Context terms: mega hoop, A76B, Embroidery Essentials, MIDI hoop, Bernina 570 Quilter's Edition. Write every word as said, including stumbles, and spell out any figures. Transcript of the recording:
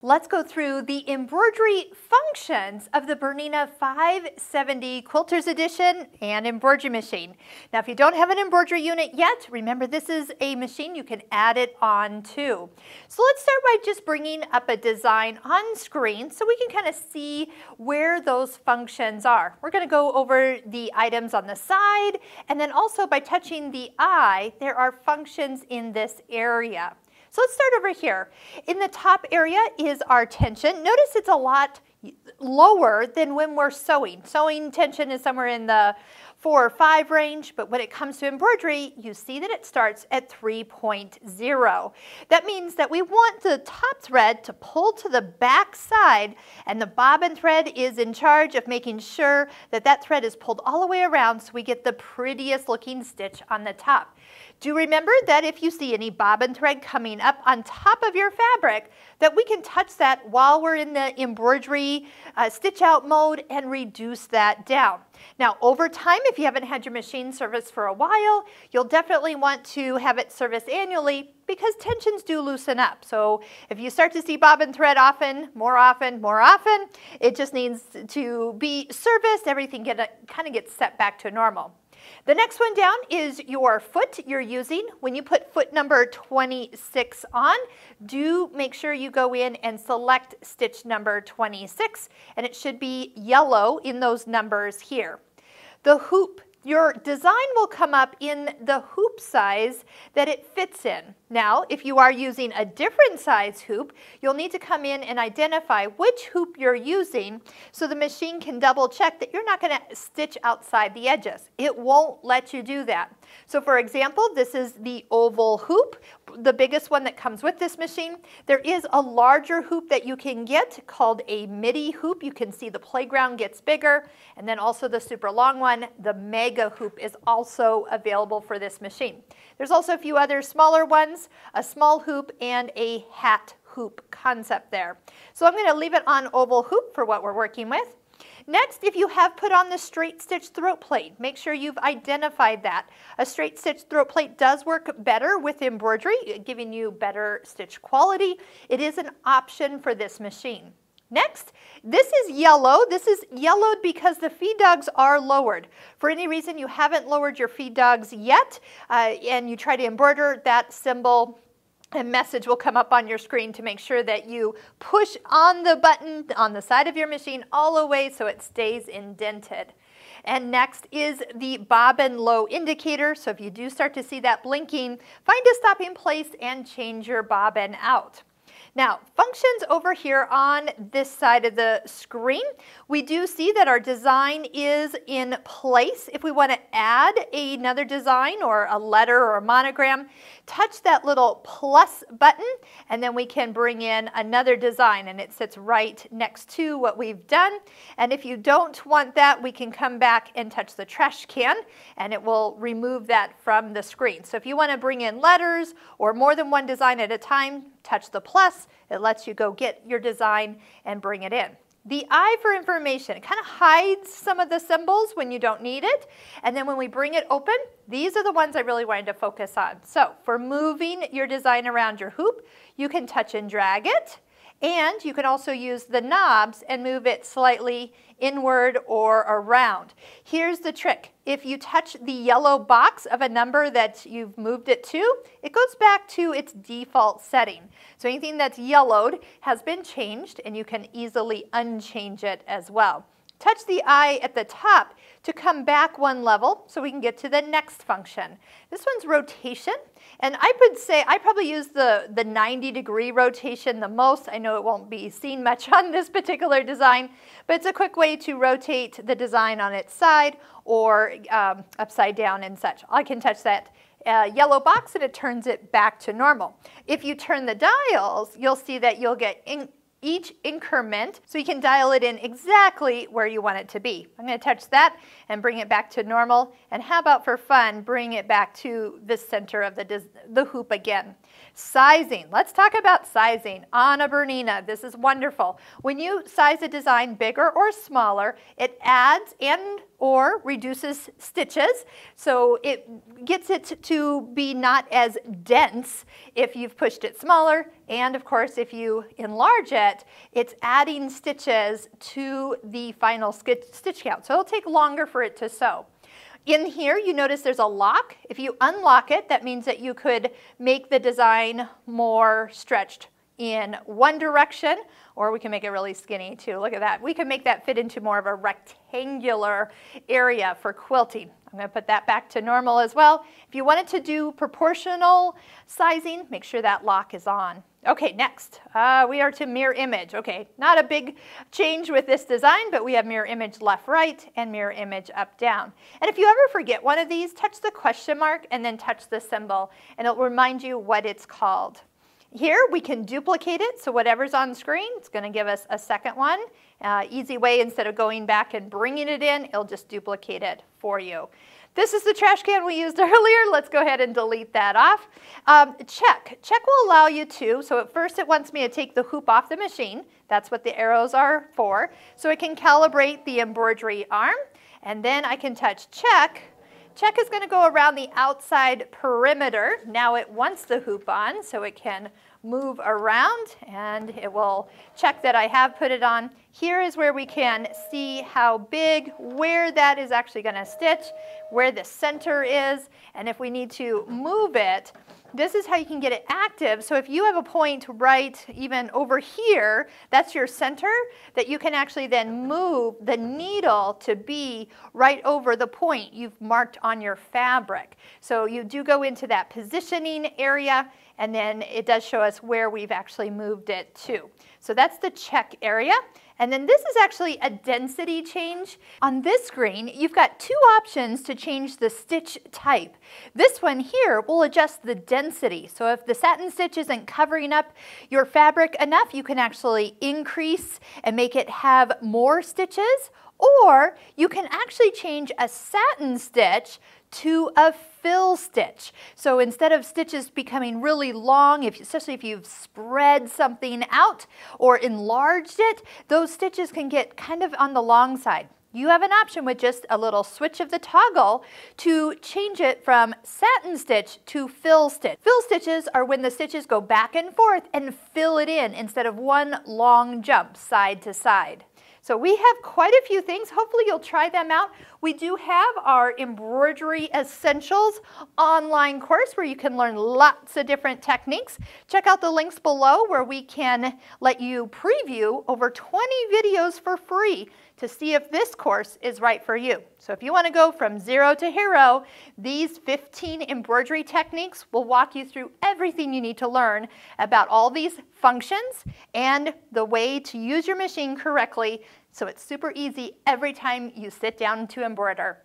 Let's go through the embroidery functions of the Bernina five seventy Quilter's Edition and embroidery machine. Now, if you don't have an embroidery unit yet, remember this is a machine you can add it on to. So let's start by just bringing up a design on screen so we can kind of see where those functions are. We're going to go over the items on the side, and then also by touching the eye, there are functions in this area. So let's start over here. In the top area is our tension. Notice it's a lot lower than when we're sewing. Sewing tension is somewhere in the four or five range, but when it comes to embroidery, you see that it starts at three point zero. That means that we want the top thread to pull to the back side, and the bobbin thread is in charge of making sure that that thread is pulled all the way around so we get the prettiest looking stitch on the top. Do remember that if you see any bobbin thread coming up on top of your fabric, that we can touch that while we're in the embroidery uh, stitch out mode and reduce that down. Now, over time, if you haven't had your machine serviced for a while, you'll definitely want to have it serviced annually because tensions do loosen up. So if you start to see bobbin thread often, more often, more often, it just needs to be serviced. Everything get, kind of gets set back to normal. The next one down is your foot you're using. When you put foot number twenty-six on, do make sure you go in and select stitch number twenty-six, and it should be yellow in those numbers here. The hoop. Your design will come up in the hoop size that it fits in. Now, if you are using a different size hoop, you'll need to come in and identify which hoop you're using so the machine can double check that you're not going to stitch outside the edges. It won't let you do that. So for example, this is the oval hoop, the biggest one that comes with this machine. There is a larger hoop that you can get called a MIDI hoop. You can see the playground gets bigger, and then also the super long one, the mega Mega hoop is also available for this machine. There's also a few other smaller ones, a small hoop and a hat hoop concept there. So I'm going to leave it on oval hoop for what we're working with. Next, if you have put on the straight stitch throat plate, make sure you've identified that. A straight stitch throat plate does work better with embroidery, giving you better stitch quality. It is an option for this machine. Next, this is yellow. This is yellowed because the feed dogs are lowered. For any reason you haven't lowered your feed dogs yet, uh, and you try to embroider, that symbol and message will come up on your screen to make sure that you push on the button on the side of your machine all the way so it stays indented. And next is the bobbin low indicator. So if you do start to see that blinking, find a stopping place and change your bobbin out. Now, functions over here on this side of the screen, we do see that our design is in place. If we want to add another design or a letter or a monogram, touch that little plus button, and then we can bring in another design, and it sits right next to what we've done. And if you don't want that, we can come back and touch the trash can, and it will remove that from the screen. So if you want to bring in letters or more than one design at a time, touch the plus, it lets you go get your design and bring it in. The eye for information, it kind of hides some of the symbols when you don't need it. And then when we bring it open, these are the ones I really wanted to focus on. So for moving your design around your hoop, you can touch and drag it. And you can also use the knobs and move it slightly inward or around. Here's the trick. If you touch the yellow box of a number that you've moved it to, it goes back to its default setting. So anything that's yellowed has been changed, and you can easily unchange it as well. Touch the eye at the top to come back one level so we can get to the next function. This one's rotation, and I would say I probably use the, the ninety degree rotation the most. I know it won't be seen much on this particular design, but it's a quick way to rotate the design on its side or um, upside down and such. I can touch that Uh, yellow box and it turns it back to normal. If you turn the dials, you'll see that you'll get in each increment, so you can dial it in exactly where you want it to be. I'm going to touch that and bring it back to normal, and how about for fun, bring it back to the center of the, the hoop again. Sizing. Let's talk about sizing on a Bernina. This is wonderful. When you size a design bigger or smaller, it adds and or reduces stitches, so it gets it to be not as dense if you've pushed it smaller, and of course if you enlarge it, it's adding stitches to the final stitch count, so it'll take longer for it to sew. In here you notice there's a lock. If you unlock it, that means that you could make the design more stretched in one direction, or we can make it really skinny too. Look at that. We can make that fit into more of a rectangular area for quilting. I'm going to put that back to normal as well. If you wanted to do proportional sizing, make sure that lock is on. Okay, next, uh, we are to mirror image. Okay, not a big change with this design, but we have mirror image left, right, and mirror image up, down. And if you ever forget one of these, touch the question mark and then touch the symbol, and it'll remind you what it's called. Here we can duplicate it, so whatever's on screen, it's going to give us a second one. Uh, easy way, instead of going back and bringing it in, it'll just duplicate it for you. This is the trash can we used earlier. Let's go ahead and delete that off. Um, check. Check will allow you to, so at first it wants me to take the hoop off the machine. That's what the arrows are for. So it can calibrate the embroidery arm, and then I can touch check. Check is going to go around the outside perimeter. Now it wants the hoop on, so it can move around, and it will check that I have put it on. Here is where we can see how big, where that is actually going to stitch, where the center is, and if we need to move it. This is how you can get it active. So if you have a point right even over here, that's your center, that you can actually then move the needle to be right over the point you've marked on your fabric. So you do go into that positioning area, and then it does show us where we've actually moved it to. So that's the check area. And then this is actually a density change. On this screen, you've got two options to change the stitch type. This one here will adjust the density. So if the satin stitch isn't covering up your fabric enough, you can actually increase and make it have more stitches, or you can actually change a satin stitch to a fill stitch. So instead of stitches becoming really long, if, especially if you've spread something out or enlarged it, those stitches can get kind of on the long side. You have an option with just a little switch of the toggle to change it from satin stitch to fill stitch. Fill stitches are when the stitches go back and forth and fill it in instead of one long jump side to side. So we have quite a few things. Hopefully you'll try them out. We do have our Embroidery Essentials online course where you can learn lots of different techniques. Check out the links below where we can let you preview over twenty videos for free to see if this course is right for you. So if you want to go from zero to hero, these fifteen embroidery techniques will walk you through everything you need to learn about all these functions and the way to use your machine correctly, so it's super easy every time you sit down to embroider.